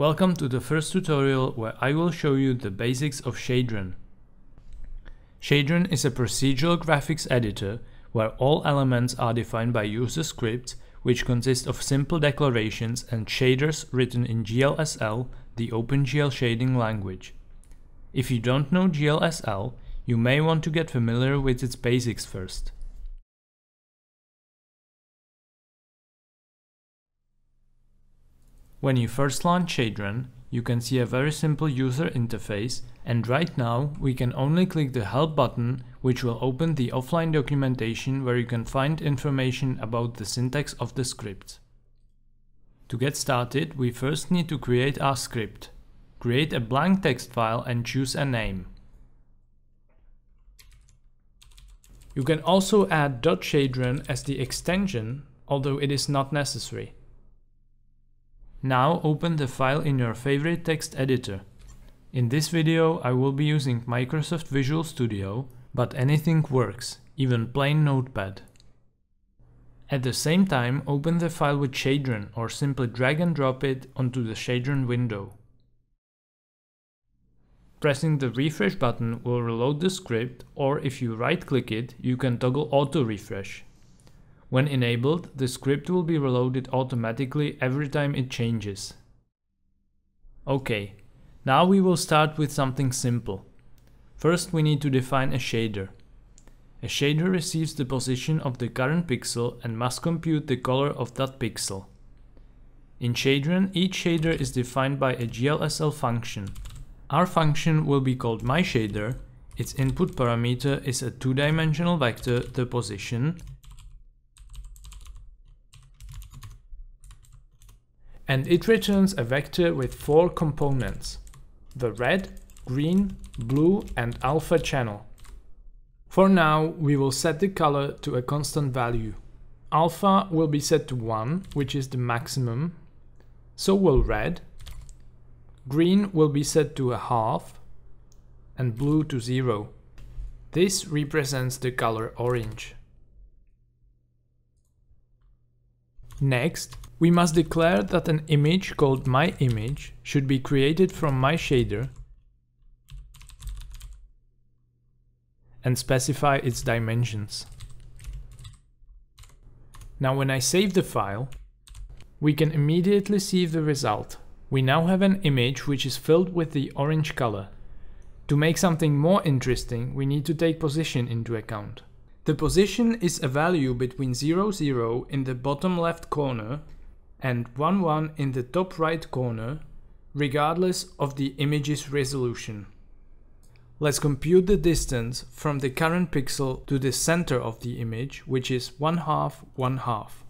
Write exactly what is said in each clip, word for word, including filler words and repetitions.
Welcome to the first tutorial where I will show you the basics of Shadron. Shadron is a procedural graphics editor where all elements are defined by user scripts, which consist of simple declarations and shaders written in G L S L, the OpenGL shading language. If you don't know G L S L, you may want to get familiar with its basics first. When you first launch Shadron, you can see a very simple user interface, and right now we can only click the Help button, which will open the offline documentation where you can find information about the syntax of the script. To get started, we first need to create our script. Create a blank text file and choose a name. You can also add .shadron as the extension, although it is not necessary. Now open the file in your favorite text editor. In this video I will be using Microsoft Visual Studio, but anything works, even plain Notepad. At the same time, open the file with Shadron or simply drag and drop it onto the Shadron window. Pressing the refresh button will reload the script, or if you right-click it, you can toggle auto-refresh. When enabled, the script will be reloaded automatically every time it changes. Okay, now we will start with something simple. First, we need to define a shader. A shader receives the position of the current pixel and must compute the color of that pixel. In Shadron, each shader is defined by a G L S L function. Our function will be called myShader. Its input parameter is a two-dimensional vector, the position, and it returns a vector with four components: the red, green, blue and alpha channel. For now, we will set the color to a constant value. Alpha will be set to one, which is the maximum, so will red, green will be set to a half, and blue to zero. This represents the color orange. Next, we must declare that an image called myImage should be created from myShader and specify its dimensions. Now when I save the file, we can immediately see the result. We now have an image which is filled with the orange color. To make something more interesting, we need to take position into account. The position is a value between zero, zero in the bottom left corner and one, one in the top right corner, regardless of the image's resolution. Let's compute the distance from the current pixel to the center of the image, which is one half, one half.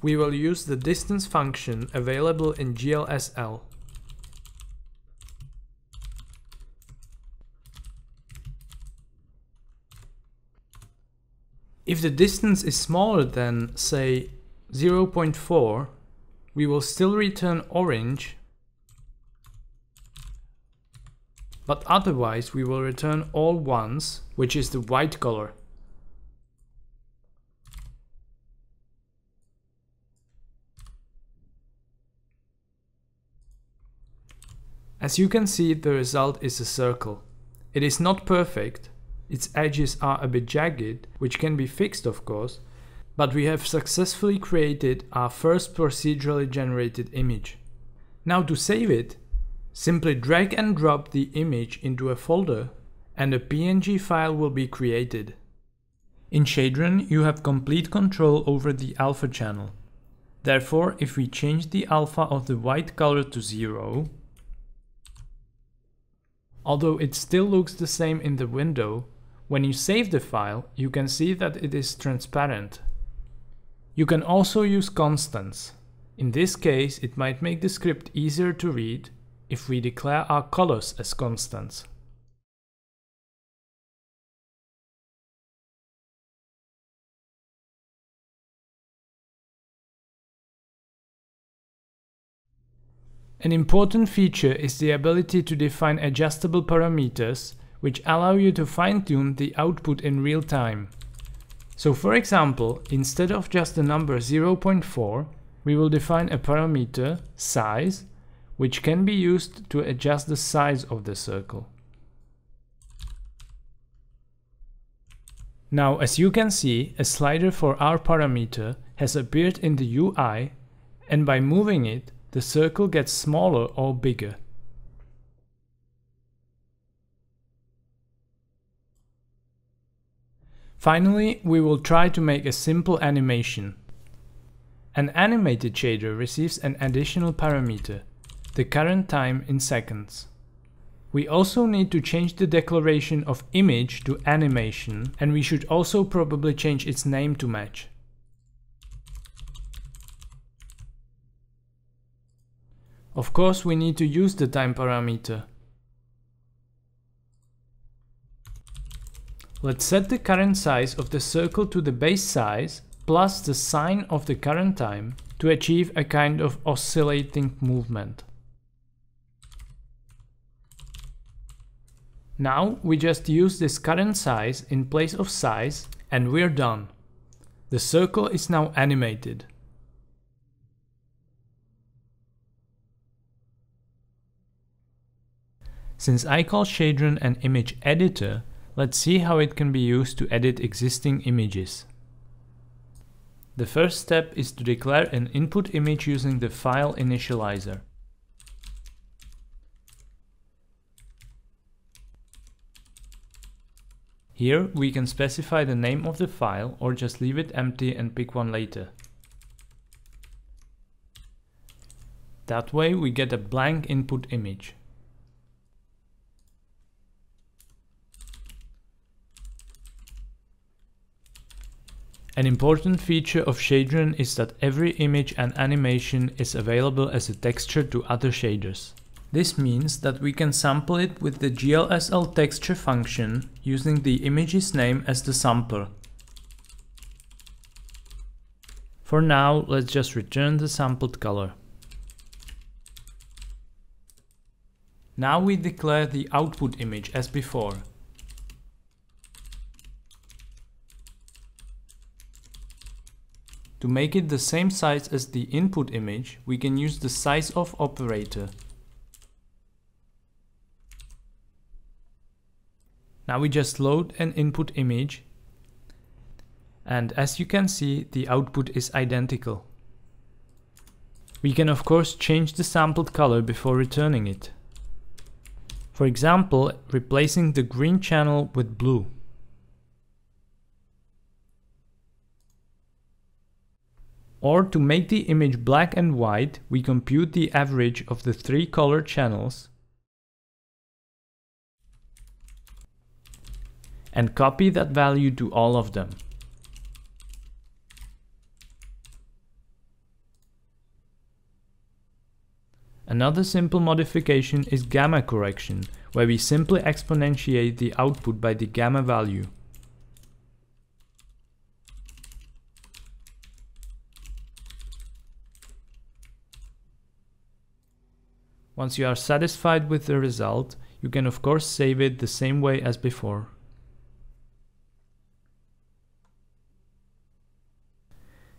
We will use the distance function available in G L S L. If the distance is smaller than, say, zero point four, we will still return orange, but otherwise we will return all ones, which is the white color. As you can see, the result is a circle. It is not perfect. Its edges are a bit jagged, which can be fixed of course, but we have successfully created our first procedurally generated image. Now to save it, simply drag and drop the image into a folder and a P N G file will be created. In Shadron, you have complete control over the alpha channel. Therefore, if we change the alpha of the white color to zero, although it still looks the same in the window, when you save the file, you can see that it is transparent. You can also use constants. In this case, it might make the script easier to read if we declare our colors as constants. An important feature is the ability to define adjustable parameters, which allow you to fine-tune the output in real time. So for example, instead of just the number zero point four, we will define a parameter, size, which can be used to adjust the size of the circle. Now, as you can see, a slider for our parameter has appeared in the U I, and by moving it, the circle gets smaller or bigger. Finally, we will try to make a simple animation. An animated shader receives an additional parameter, the current time in seconds. We also need to change the declaration of image to animation, and we should also probably change its name to match. Of course, we need to use the time parameter. Let's set the current size of the circle to the base size plus the sine of the current time to achieve a kind of oscillating movement. Now we just use this current size in place of size and we're done. The circle is now animated. Since I call Shadron an image editor, let's see how it can be used to edit existing images. The first step is to declare an input image using the file initializer. Here we can specify the name of the file or just leave it empty and pick one later. That way we get a blank input image. An important feature of Shadron is that every image and animation is available as a texture to other shaders. This means that we can sample it with the G L S L texture function using the image's name as the sampler. For now, let's just return the sampled color. Now we declare the output image as before. To make it the same size as the input image, we can use the sizeof operator. Now we just load an input image, and as you can see, the output is identical. We can of course change the sampled color before returning it. For example, replacing the green channel with blue. Or to make the image black and white, we compute the average of the three color channels and copy that value to all of them. Another simple modification is gamma correction, where we simply exponentiate the output by the gamma value. Once you are satisfied with the result, you can of course save it the same way as before.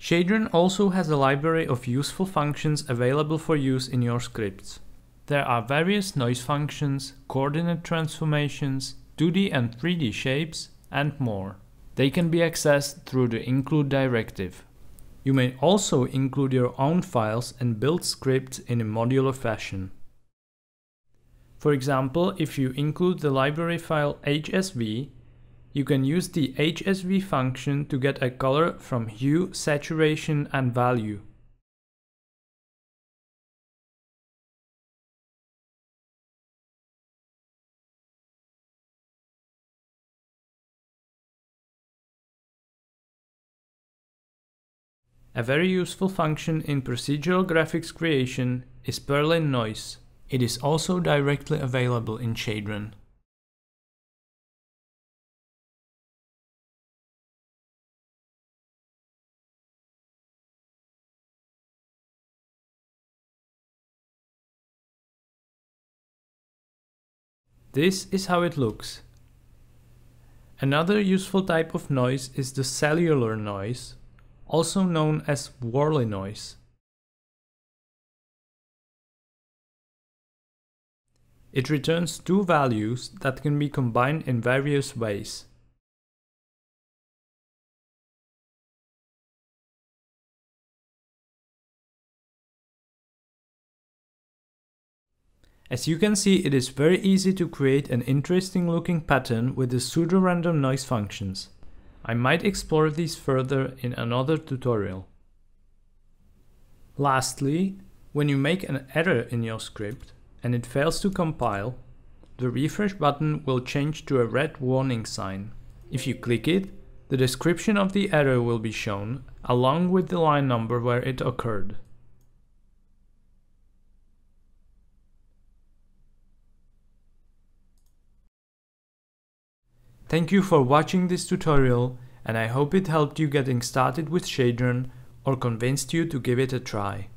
Shadron also has a library of useful functions available for use in your scripts. There are various noise functions, coordinate transformations, two D and three D shapes, and more. They can be accessed through the include directive. You may also include your own files and build scripts in a modular fashion. For example, if you include the library file H S V, you can use the H S V function to get a color from hue, saturation, and value. A very useful function in procedural graphics creation is Perlin noise. It is also directly available in Shadron. This is how it looks. Another useful type of noise is the cellular noise, also known as Worley noise. It returns two values that can be combined in various ways. As you can see, it is very easy to create an interesting looking pattern with the pseudo-random noise functions. I might explore these further in another tutorial. Lastly, when you make an error in your script and it fails to compile, the refresh button will change to a red warning sign. If you click it, the description of the error will be shown, along with the line number where it occurred. Thank you for watching this tutorial, and I hope it helped you getting started with Shadron or convinced you to give it a try.